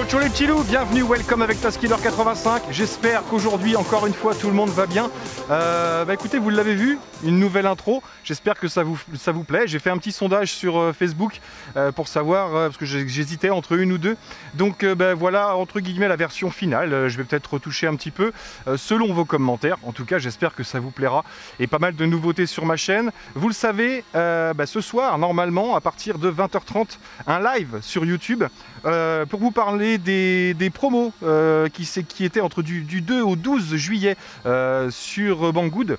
Yo tchou les petits loups, bienvenue, welcome avec Taskiller 85. J'espère qu'aujourd'hui, encore une fois, tout le monde va bien. Écoutez, vous l'avez vu, une nouvelle intro. J'espère que ça vous plaît. J'ai fait un petit sondage sur Facebook pour savoir, parce que j'hésitais entre une ou deux. Donc voilà, entre guillemets, la version finale. Je vais peut-être retoucher un petit peu selon vos commentaires. En tout cas, j'espère que ça vous plaira. Et pas mal de nouveautés sur ma chaîne. Vous le savez, ce soir, normalement, à partir de 20h30, un live sur YouTube pour vous parler des promos qui étaient entre du 2 au 12 juillet sur Banggood,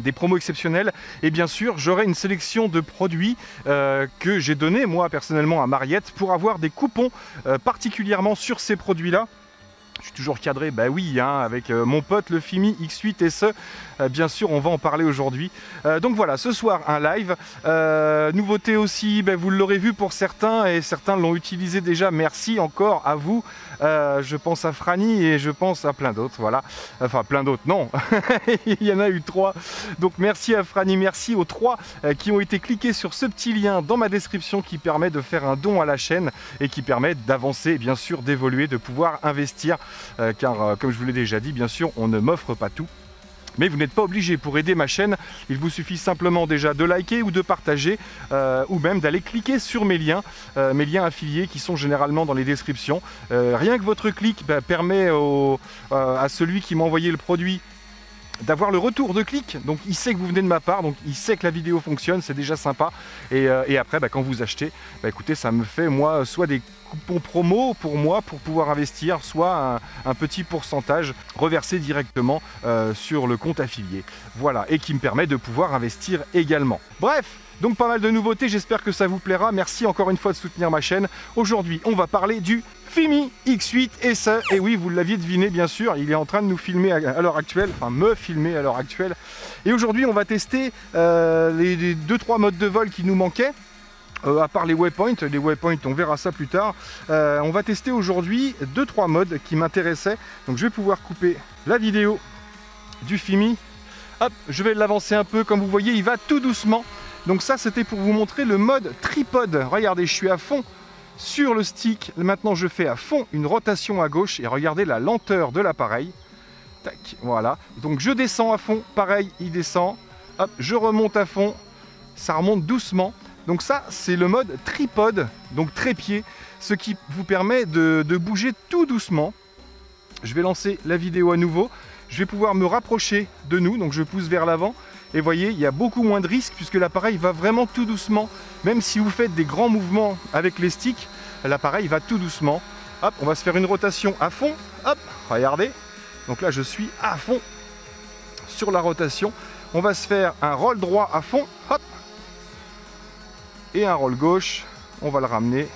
des promos exceptionnels, et bien sûr j'aurai une sélection de produits que j'ai donné moi personnellement à Mariette pour avoir des coupons particulièrement sur ces produits là. Je suis toujours cadré, bah oui, hein, avec mon pote le FIMI X8 SE, bien sûr on va en parler aujourd'hui. Donc voilà, ce soir un live, nouveauté aussi, vous l'aurez vu pour certains, et certains l'ont utilisé déjà, merci encore à vous. Je pense à Franny et je pense à plein d'autres, voilà, enfin plein d'autres, non, il y en a eu 3, donc merci à Franny, merci aux 3 qui ont été cliqués sur ce petit lien dans ma description qui permet de faire un don à la chaîne et qui permet d'avancer, bien sûr, d'évoluer, de pouvoir investir, car comme je vous l'ai déjà dit, bien sûr, on ne m'offre pas tout. Mais vous n'êtes pas obligé, pour aider ma chaîne, il vous suffit simplement déjà de liker ou de partager, ou même d'aller cliquer sur mes liens affiliés qui sont généralement dans les descriptions. Rien que votre clic permet à celui qui m'a envoyé le produit d'avoir le retour de clic, donc il sait que vous venez de ma part, donc il sait que la vidéo fonctionne, c'est déjà sympa. Et après, quand vous achetez, écoutez, ça me fait moi soit des coupons promo pour moi pour pouvoir investir, soit un petit pourcentage reversé directement sur le compte affilié, voilà, et qui me permet de pouvoir investir également. Bref, donc pas mal de nouveautés, j'espère que ça vous plaira, merci encore une fois de soutenir ma chaîne. Aujourd'hui on va parler du FIMI X8 SE, et oui, vous l'aviez deviné bien sûr, il est en train de nous filmer à l'heure actuelle, enfin me filmer à l'heure actuelle, et aujourd'hui on va tester les 2-3 modes de vol qui nous manquaient. À part les waypoints on verra ça plus tard, on va tester aujourd'hui 2-3 modes qui m'intéressaient, donc je vais pouvoir couper la vidéo du FIMI, hop, je vais l'avancer un peu, comme vous voyez il va tout doucement, donc ça c'était pour vous montrer le mode tripode, regardez je suis à fond sur le stick, maintenant je fais à fond une rotation à gauche et regardez la lenteur de l'appareil, tac, voilà, donc je descends à fond, pareil il descend, hop, je remonte à fond, ça remonte doucement. Donc ça, c'est le mode tripode, donc trépied, ce qui vous permet de bouger tout doucement. Je vais lancer la vidéo à nouveau. Je vais pouvoir me rapprocher de nous, donc je pousse vers l'avant. Et voyez, il y a beaucoup moins de risques puisque l'appareil va vraiment tout doucement. Même si vous faites des grands mouvements avec les sticks, l'appareil va tout doucement. Hop, on va se faire une rotation à fond. Hop, regardez. Donc là, je suis à fond sur la rotation. On va se faire un roll droit à fond. Hop. Et un roll gauche, on va le ramener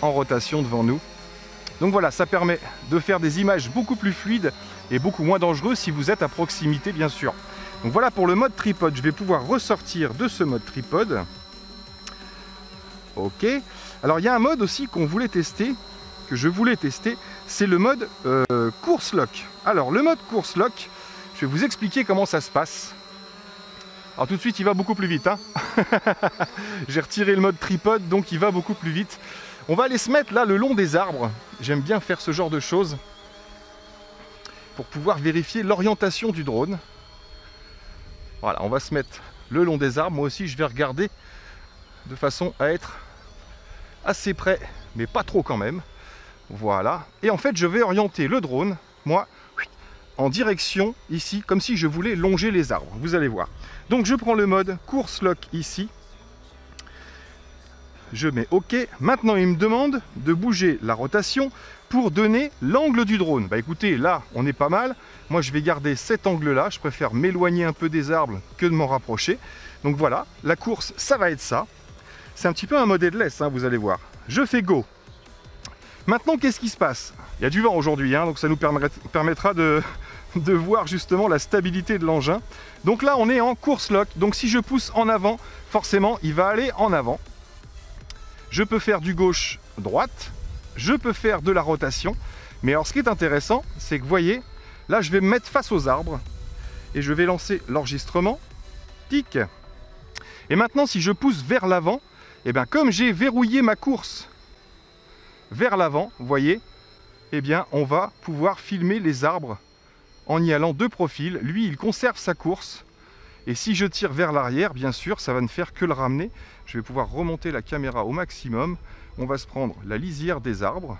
en rotation devant nous. Donc voilà, ça permet de faire des images beaucoup plus fluides et beaucoup moins dangereux si vous êtes à proximité bien sûr. Donc voilà pour le mode tripode, je vais pouvoir ressortir de ce mode tripode. Ok, alors il y a un mode aussi qu'on voulait tester, que je voulais tester, c'est le mode course lock. Alors le mode course lock, je vais vous expliquer comment ça se passe. Alors tout de suite il va beaucoup plus vite, hein. J'ai retiré le mode tripode donc il va beaucoup plus vite. On va aller se mettre là le long des arbres, j'aime bien faire ce genre de choses pour pouvoir vérifier l'orientation du drone. Voilà, on va se mettre le long des arbres, moi aussi je vais regarder de façon à être assez près mais pas trop quand même. Voilà, et en fait je vais orienter le drone, moi, en direction ici, comme si je voulais longer les arbres, vous allez voir. Donc je prends le mode course lock ici, je mets OK. Maintenant il me demande de bouger la rotation pour donner l'angle du drone. Bah écoutez, là on est pas mal, moi je vais garder cet angle là, je préfère m'éloigner un peu des arbres que de m'en rapprocher. Donc voilà, la course ça va être ça, c'est un petit peu un mode headless, hein, vous allez voir. Je fais go. Maintenant qu'est-ce qui se passe? Il y a du vent aujourd'hui, hein, donc ça nous permettra de voir justement la stabilité de l'engin. Donc là on est en course lock, donc si je pousse en avant, forcément il va aller en avant. Je peux faire du gauche droite, je peux faire de la rotation, mais alors ce qui est intéressant, c'est que vous voyez, là je vais me mettre face aux arbres et je vais lancer l'enregistrement, tic. Et maintenant si je pousse vers l'avant, et bien comme j'ai verrouillé ma course vers l'avant, vous voyez, eh bien, on va pouvoir filmer les arbres en y allant de profil. Lui, il conserve sa course. Et si je tire vers l'arrière, bien sûr, ça va ne faire que le ramener. Je vais pouvoir remonter la caméra au maximum. On va se prendre la lisière des arbres.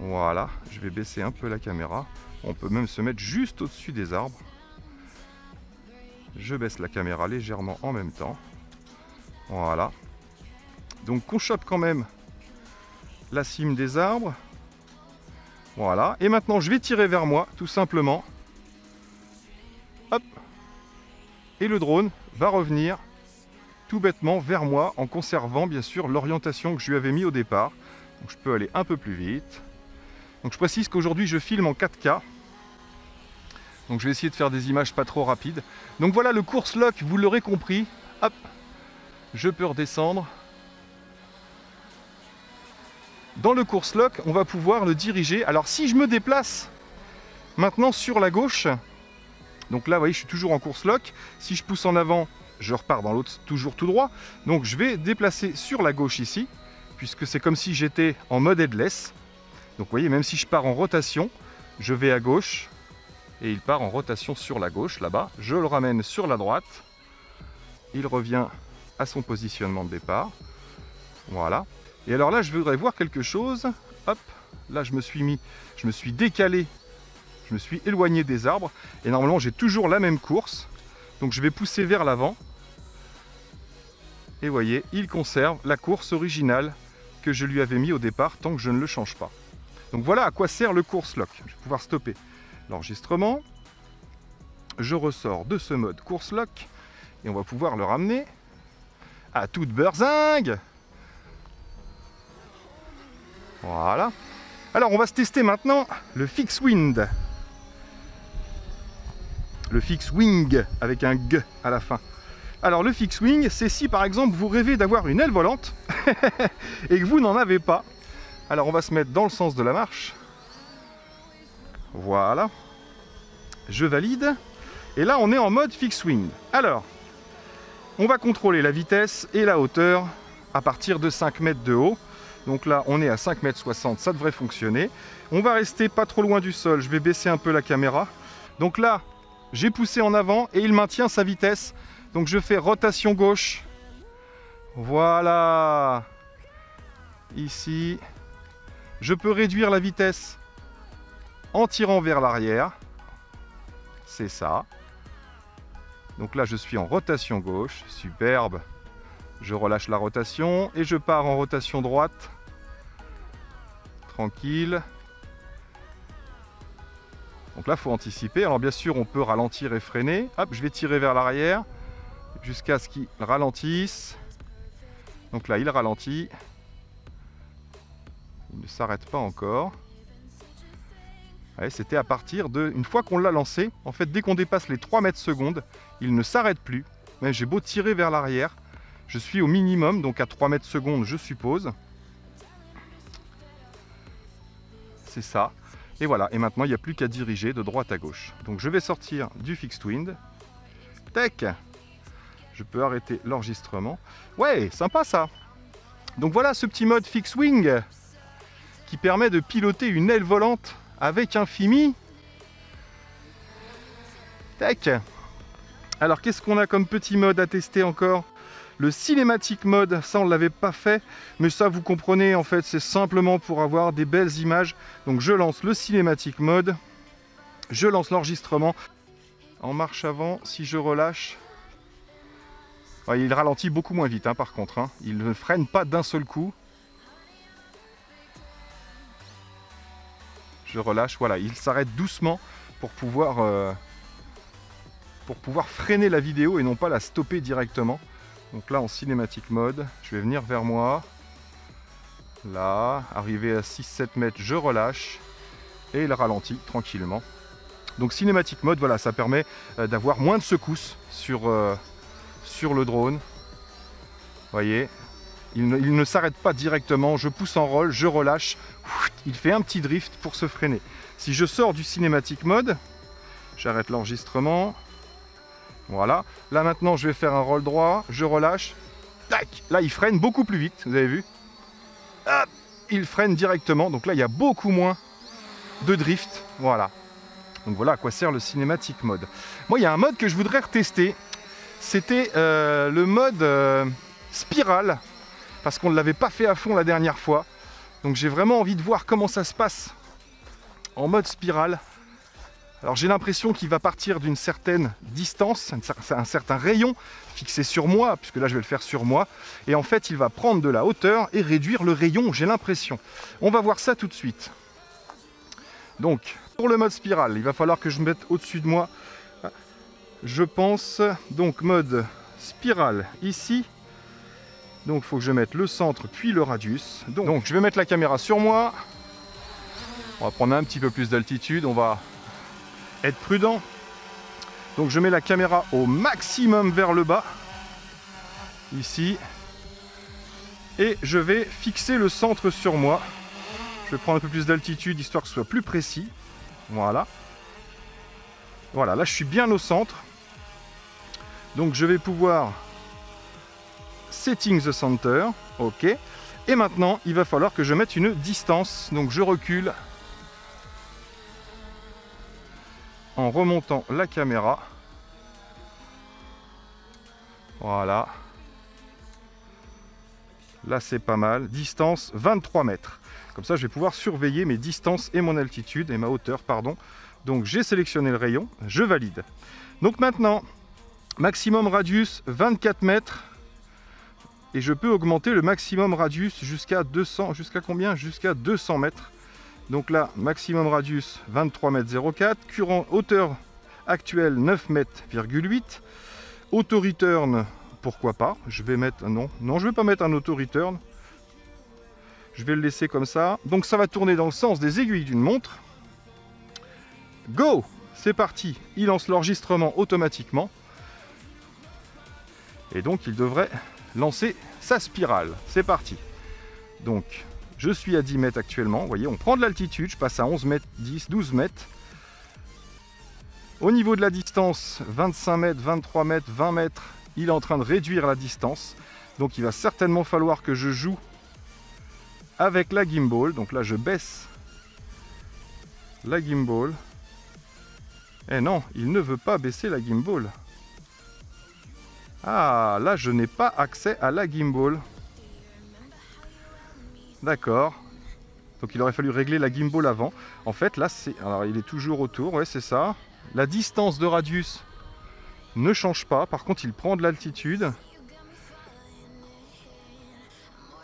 Voilà, je vais baisser un peu la caméra. On peut même se mettre juste au-dessus des arbres. Je baisse la caméra légèrement en même temps. Voilà. Donc qu'on chope quand même la cime des arbres. Voilà, et maintenant je vais tirer vers moi, tout simplement. Hop. Et le drone va revenir tout bêtement vers moi en conservant bien sûr l'orientation que je lui avais mis au départ. Donc je peux aller un peu plus vite. Donc je précise qu'aujourd'hui je filme en 4K. Donc je vais essayer de faire des images pas trop rapides. Donc voilà le course lock, vous l'aurez compris. Hop. Je peux redescendre. Dans le course lock, on va pouvoir le diriger. Alors si je me déplace maintenant sur la gauche, donc là vous voyez je suis toujours en course lock, si je pousse en avant, je repars dans l'autre toujours tout droit. Donc je vais déplacer sur la gauche ici, puisque c'est comme si j'étais en mode headless. Donc vous voyez, même si je pars en rotation, je vais à gauche et il part en rotation sur la gauche là-bas. Je le ramène sur la droite, il revient à son positionnement de départ. Voilà. Et alors là, je voudrais voir quelque chose. Hop, là, je me suis décalé, je me suis éloigné des arbres. Et normalement, j'ai toujours la même course. Donc, je vais pousser vers l'avant. Et vous voyez, il conserve la course originale que je lui avais mis au départ, tant que je ne le change pas. Donc, voilà à quoi sert le course lock. Je vais pouvoir stopper l'enregistrement. Je ressors de ce mode course lock. Et on va pouvoir le ramener à toute berzingue. Voilà. Alors on va se tester maintenant le fixed wing. Le fixed wing avec un G à la fin. Alors le fixed wing, c'est si par exemple vous rêvez d'avoir une aile volante et que vous n'en avez pas. Alors on va se mettre dans le sens de la marche. Voilà. Je valide. Et là on est en mode fixed wing. Alors on va contrôler la vitesse et la hauteur à partir de 5 mètres de haut. Donc là, on est à 5,60 m, ça devrait fonctionner. On va rester pas trop loin du sol, je vais baisser un peu la caméra. Donc là, j'ai poussé en avant et il maintient sa vitesse. Donc je fais rotation gauche. Voilà. Ici, je peux réduire la vitesse en tirant vers l'arrière. C'est ça. Donc là, je suis en rotation gauche, superbe. Je relâche la rotation et je pars en rotation droite. Tranquille. Donc là, il faut anticiper. Alors bien sûr, on peut ralentir et freiner. Hop, je vais tirer vers l'arrière jusqu'à ce qu'il ralentisse. Donc là, il ralentit. Il ne s'arrête pas encore. Ouais, c'était à partir de... Une fois qu'on l'a lancé, en fait, dès qu'on dépasse les 3 mètres secondes, il ne s'arrête plus. Même j'ai beau tirer vers l'arrière. Je suis au minimum, donc à 3 mètres secondes, je suppose. C'est ça. Et voilà. Et maintenant, il n'y a plus qu'à diriger de droite à gauche. Donc, je vais sortir du fixed wind. Tac. Je peux arrêter l'enregistrement. Ouais, sympa ça. Donc, voilà ce petit mode fixed wing qui permet de piloter une aile volante avec un FIMI. Tac. Alors, qu'est-ce qu'on a comme petit mode à tester encore ? Le cinématique mode, ça on ne l'avait pas fait, mais ça vous comprenez en fait, c'est simplement pour avoir des belles images. Donc je lance le cinématique mode, je lance l'enregistrement. En marche avant, si je relâche, ouais, il ralentit beaucoup moins vite hein, par contre, hein. Il ne freine pas d'un seul coup. Je relâche, voilà, il s'arrête doucement pour pouvoir freiner la vidéo et non pas la stopper directement. Donc là en cinématique mode, je vais venir vers moi, là, arrivé à 6-7 mètres, je relâche et il ralentit tranquillement. Donc cinématique mode, voilà, ça permet d'avoir moins de secousses sur le drone. Vous voyez, il ne s'arrête pas directement, je pousse en roll, je relâche, il fait un petit drift pour se freiner. Si je sors du cinématique mode, j'arrête l'enregistrement. Voilà. Là maintenant, je vais faire un roll droit, je relâche. Tac. Là, il freine beaucoup plus vite, vous avez vu. Hop, il freine directement. Donc là, il y a beaucoup moins de drift. Voilà. Donc voilà à quoi sert le cinématic mode. Moi, il y a un mode que je voudrais retester. C'était le mode spirale. Parce qu'on ne l'avait pas fait à fond la dernière fois. Donc j'ai vraiment envie de voir comment ça se passe en mode spirale. Alors j'ai l'impression qu'il va partir d'une certaine distance, un certain rayon fixé sur moi, puisque là je vais le faire sur moi. Et en fait il va prendre de la hauteur et réduire le rayon, j'ai l'impression. On va voir ça tout de suite. Donc pour le mode spirale, il va falloir que je me mette au-dessus de moi. Je pense, donc mode spirale ici. Donc il faut que je mette le centre puis le radius. Donc je vais mettre la caméra sur moi. On va prendre un petit peu plus d'altitude, on va être prudent. Donc je mets la caméra au maximum vers le bas ici et je vais fixer le centre sur moi. Je vais prendre un peu plus d'altitude histoire que ce soit plus précis. Voilà, voilà, là je suis bien au centre, donc je vais pouvoir setting the center. Ok, et maintenant il va falloir que je mette une distance, donc je recule en remontant la caméra. Voilà. Là, c'est pas mal. Distance 23 mètres. Comme ça, je vais pouvoir surveiller mes distances et mon altitude et ma hauteur, pardon. Donc, j'ai sélectionné le rayon. Je valide. Donc maintenant, maximum radius 24 mètres. Et je peux augmenter le maximum radius jusqu'à 200. Jusqu'à combien? Jusqu'à 200 mètres. Donc là, maximum radius 23,04 m, hauteur actuelle 9,8 m, auto-return, pourquoi pas, je vais mettre, non, je ne vais pas mettre un auto-return, je vais le laisser comme ça, donc ça va tourner dans le sens des aiguilles d'une montre. Go, c'est parti, il lance l'enregistrement automatiquement, et donc il devrait lancer sa spirale, c'est parti. Donc... je suis à 10 mètres actuellement, vous voyez, on prend de l'altitude, je passe à 11 mètres, 10, 12 mètres. Au niveau de la distance, 25 mètres, 23 mètres, 20 mètres, il est en train de réduire la distance. Donc il va certainement falloir que je joue avec la gimbal. Donc là, je baisse la gimbal. Eh non, il ne veut pas baisser la gimbal. Ah, là, je n'ai pas accès à la gimbal. D'accord, donc il aurait fallu régler la gimbal avant. En fait, là, c'est... alors, il est toujours autour, ouais, c'est ça. La distance de radius ne change pas, par contre, il prend de l'altitude.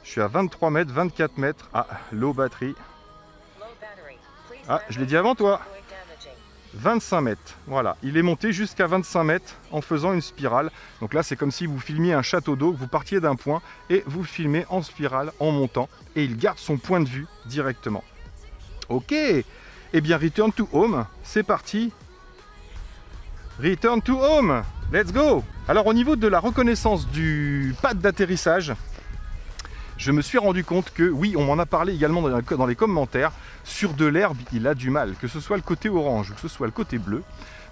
Je suis à 23 mètres, 24 mètres. Ah, low batterie. Ah, je l'ai dit avant, toi. 25 mètres, voilà. Il est monté jusqu'à 25 mètres en faisant une spirale. Donc là, c'est comme si vous filmiez un château d'eau, vous partiez d'un point et vous filmez en spirale en montant. Et il garde son point de vue directement. Ok, et bien return to home, c'est parti. Return to home, let's go. Alors au niveau de la reconnaissance du pad d'atterrissage, je me suis rendu compte que, oui, on m'en a parlé également dans les commentaires, sur de l'herbe, il a du mal, que ce soit le côté orange ou que ce soit le côté bleu,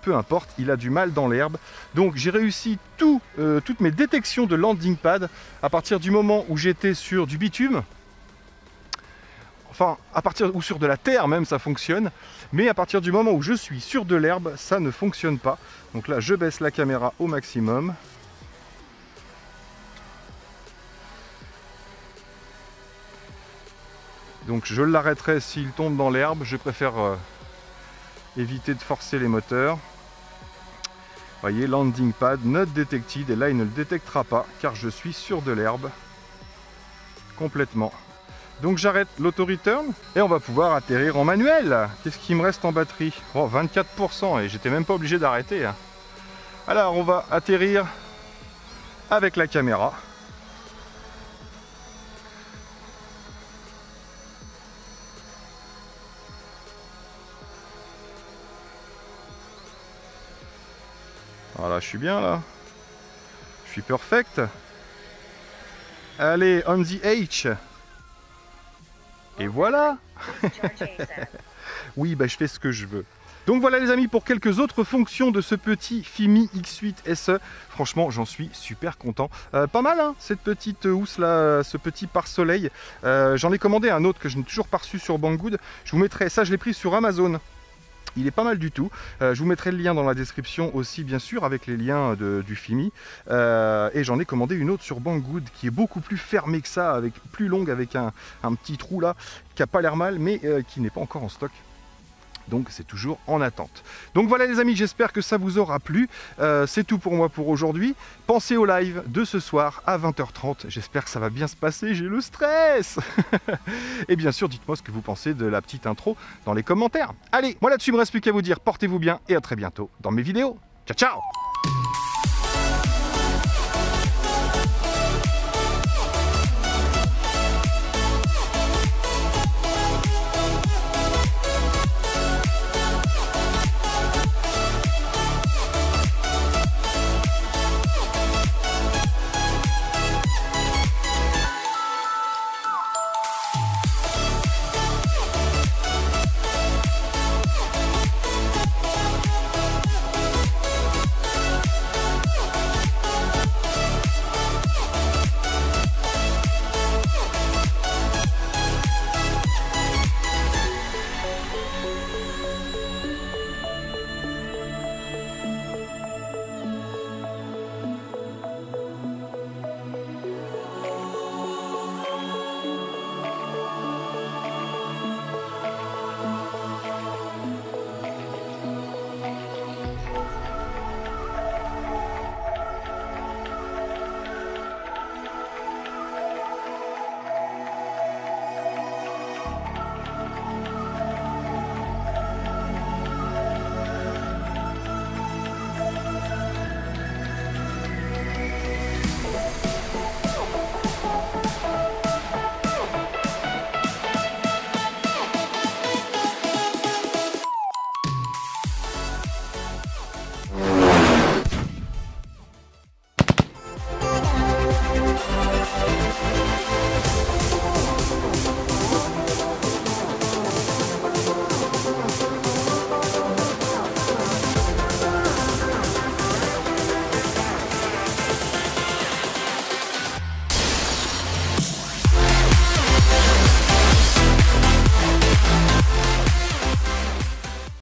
peu importe, il a du mal dans l'herbe. Donc j'ai réussi toutes mes détections de landing pad à partir du moment où j'étais sur du bitume, enfin, ou sur de la terre même, ça fonctionne, mais à partir du moment où je suis sur de l'herbe, ça ne fonctionne pas. Donc là, je baisse la caméra au maximum. Donc je l'arrêterai s'il tombe dans l'herbe, je préfère éviter de forcer les moteurs. Vous voyez, landing pad, not detected, et là il ne le détectera pas, car je suis sur de l'herbe, complètement. Donc j'arrête l'auto-return, et on va pouvoir atterrir en manuel. Qu'est-ce qui me reste en batterie? Oh, 24%, et j'étais même pas obligé d'arrêter. Alors on va atterrir avec la caméra. Voilà, je suis bien là. Je suis perfect. Allez, on the H. Et voilà. Oui, bah, je fais ce que je veux. Donc voilà les amis pour quelques autres fonctions de ce petit FIMI X8 SE. Franchement j'en suis super content. Pas mal hein, cette petite housse là, ce petit pare-soleil. J'en ai commandé un autre que je n'ai toujours pas reçu sur Banggood. Je vous mettrai, ça je l'ai pris sur Amazon. Il est pas mal du tout. Je vous mettrai le lien dans la description aussi, bien sûr, avec les liens du FIMI. Et j'en ai commandé une autre sur Banggood qui est beaucoup plus fermée que ça, avec, plus longue, avec un petit trou là, qui n'a pas l'air mal, mais qui n'est pas encore en stock. Donc c'est toujours en attente. Donc voilà les amis, j'espère que ça vous aura plu. C'est tout pour moi pour aujourd'hui. Pensez au live de ce soir à 20h30. J'espère que ça va bien se passer, j'ai le stress. Et bien sûr, dites-moi ce que vous pensez de la petite intro dans les commentaires. Allez, moi là-dessus, il ne me reste plus qu'à vous dire portez-vous bien et à très bientôt dans mes vidéos. Ciao, ciao!